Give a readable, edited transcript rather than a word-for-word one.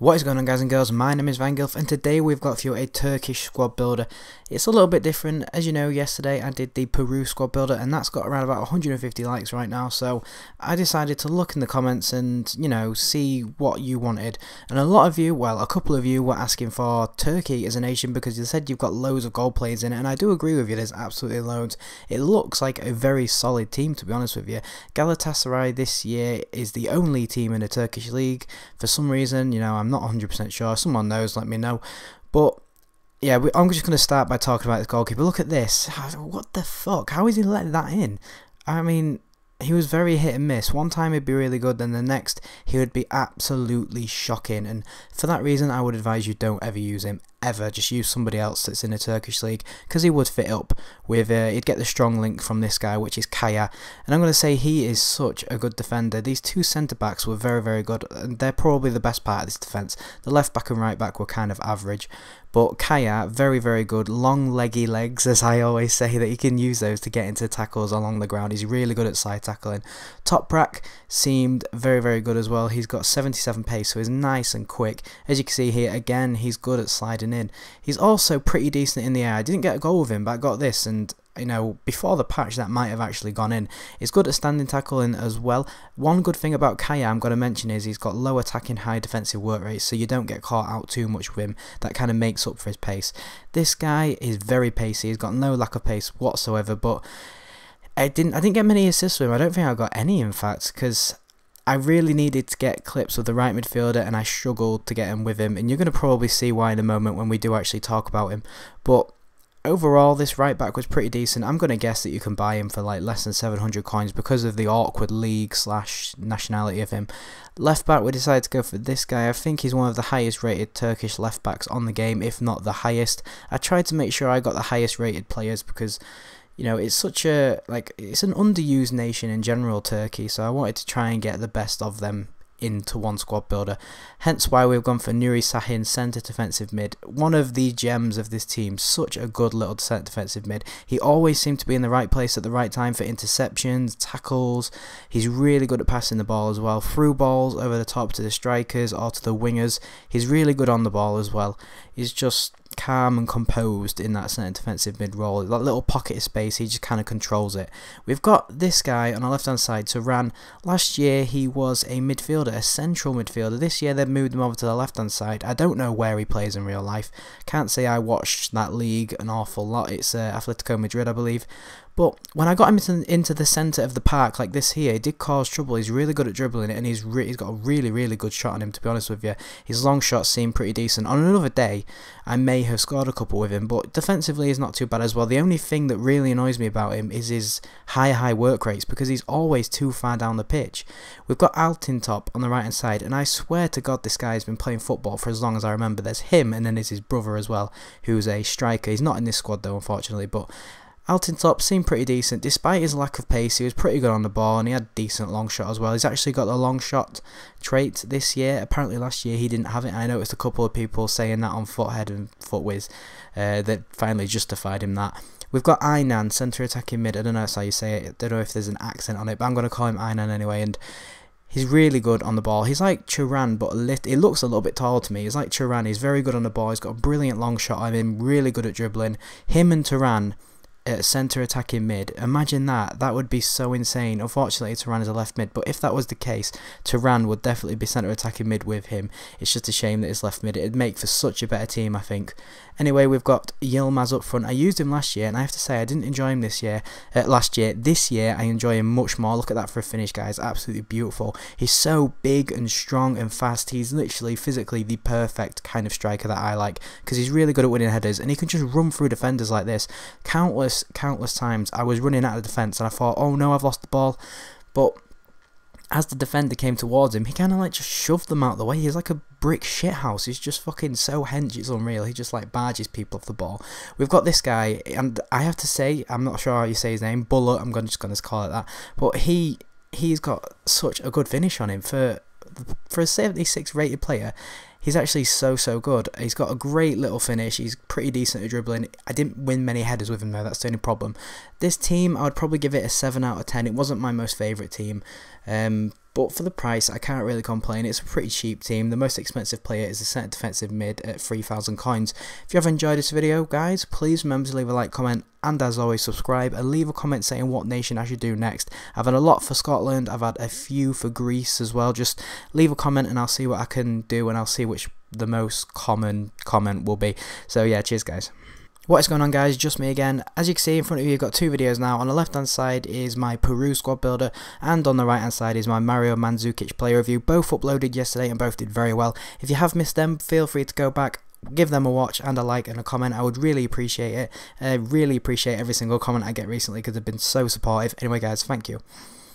What is going on, guys and girls? My name is Van Gilf, and today we've got for you a Turkish squad builder. It's a little bit different. As you know, yesterday I did the Peru squad builder and that's got around about 150 likes right now, so I decided to look in the comments and, you know, see what you wanted. And a lot of you, well, a couple of you were asking for Turkey as a nation because you said you've got loads of gold players in it, and I do agree with you, there's absolutely loads. It looks like a very solid team, to be honest with you. Galatasaray this year is the only team in the Turkish league for some reason. You know, I'm not 100% sure. If someone knows, let me know. But yeah, I'm just going to start by talking about the goalkeeper. Look at this. What the fuck? How is he letting that in? I mean, he was very hit and miss. One time he'd be really good, then the next he would be absolutely shocking. And for that reason, I would advise you don't ever use him, ever. Just use somebody else that's in the Turkish league, because he would fit up with, he'd get the strong link from this guy, which is Kaya. And I'm going to say he is such a good defender. These two centre-backs were very, very good, and they're probably the best part of this defence. The left-back and right-back were kind of average. But Kaya, very, very good, long leggy legs, as I always say, that he can use those to get into tackles along the ground. He's really good at side tackling. Toprak seemed very, very good as well. He's got 77 pace, so he's nice and quick. As you can see here, again, he's good at sliding in. He's also pretty decent in the air. I didn't get a goal with him, but I got this, and you know, before the patch that might have actually gone in. He's good at standing tackling as well. One good thing about Kaya I'm going to mention is he's got low attacking, high defensive work rates, so you don't get caught out too much with him. That kind of makes up for his pace. This guy is very pacey. He's got no lack of pace whatsoever, but I didn't get many assists with him. I don't think I got any, in fact, because I really needed to get clips of the right midfielder and I struggled to get him with him. And you're going to probably see why in a moment when we do actually talk about him. But overall, this right back was pretty decent. I'm going to guess that you can buy him for like less than 700 coins because of the awkward league / nationality of him. Left back, we decided to go for this guy. I think he's one of the highest rated Turkish left backs on the game, if not the highest. I tried to make sure I got the highest rated players because, you know, it's such a, like, it's an underused nation in general, Turkey, so I wanted to try and get the best of them into one squad builder, hence why we've gone for Nuri Sahin, centre defensive mid, one of the gems of this team. Such a good little centre defensive mid. He always seemed to be in the right place at the right time for interceptions, tackles. He's really good at passing the ball as well, through balls over the top to the strikers or to the wingers. He's really good on the ball as well. He's just calm and composed in that centre defensive mid role. That little pocket of space, he just kind of controls it. We've got this guy on our left hand side, Turan. Last year he was a midfielder, a central midfielder. This year they've moved him over to the left hand side. I don't know where he plays in real life. Can't say I watched that league an awful lot. It's Atletico Madrid, I believe. But when I got him into the centre of the park like this here, it did cause trouble. He's really good at dribbling it, and he's got a really, really good shot on him, to be honest with you. His long shots seem pretty decent. On another day, I may have scored a couple with him, but defensively he's not too bad as well. The only thing that really annoys me about him is his high work rates, because he's always too far down the pitch. We've got Altintop on the right hand side, and I swear to God this guy has been playing football for as long as I remember. There's him, and then there's his brother as well, who's a striker. He's not in this squad though, unfortunately, but Altintop seemed pretty decent. Despite his lack of pace, he was pretty good on the ball, and he had a decent long shot as well. He's actually got the long shot trait this year. Apparently last year he didn't have it. I noticed a couple of people saying that on Foothead and Footwiz that finally justified him that. We've got Inan, centre attacking mid. I don't know if that's how you say it. I don't know if there's an accent on it, but I'm going to call him Inan anyway. And he's really good on the ball. He's like Turan, but he looks a little bit tall to me. He's like Turan. He's very good on the ball. He's got a brilliant long shot on him. Really good at dribbling. Him and Turan at centre attacking mid. Imagine that. That would be so insane. Unfortunately, Turan is a left mid, but if that was the case, Turan would definitely be centre attacking mid with him. It's just a shame that it's left mid. It'd make for such a better team, I think. Anyway, we've got Yilmaz up front. I used him last year, and I have to say I didn't enjoy him this year. This year, I enjoy him much more. Look at that for a finish, guys. Absolutely beautiful. He's so big and strong and fast. He's literally physically the perfect kind of striker that I like, because he's really good at winning headers, and he can just run through defenders like this. Countless times I was running out of defence and I thought, oh no, I've lost the ball, but as the defender came towards him, he kind of like just shoved them out of the way. He's like a brick shithouse. He's just fucking so hench, it's unreal. He just like barges people off the ball. We've got this guy, and I have to say, I'm not sure how you say his name, Bullet, I'm just going to call it that, but he's got such a good finish on him. For a 76 rated player, he's actually so good. He's got a great little finish. He's pretty decent at dribbling. I didn't win many headers with him though. That's the only problem. This team, I would probably give it a 7 out of 10. It wasn't my most favourite team, but for the price I can't really complain. It's a pretty cheap team. The most expensive player is the centre defensive mid at 3,000 coins. If you have enjoyed this video guys, please remember to leave a like, comment, and as always subscribe, and leave a comment saying what nation I should do next. I've had a lot for Scotland, I've had a few for Greece as well. Just leave a comment and I'll see what I can do, and I'll see which the most common comment will be. So yeah, cheers guys. What is going on guys, just me again. As you can see in front of you, you've got two videos now. On the left hand side is my Peru squad builder, and on the right hand side is my Mario Mandzukic player review. Both uploaded yesterday and both did very well. If you have missed them, feel free to go back, give them a watch and a like and a comment. I would really appreciate it. I really appreciate every single comment I get recently because they've been so supportive. Anyway guys, thank you.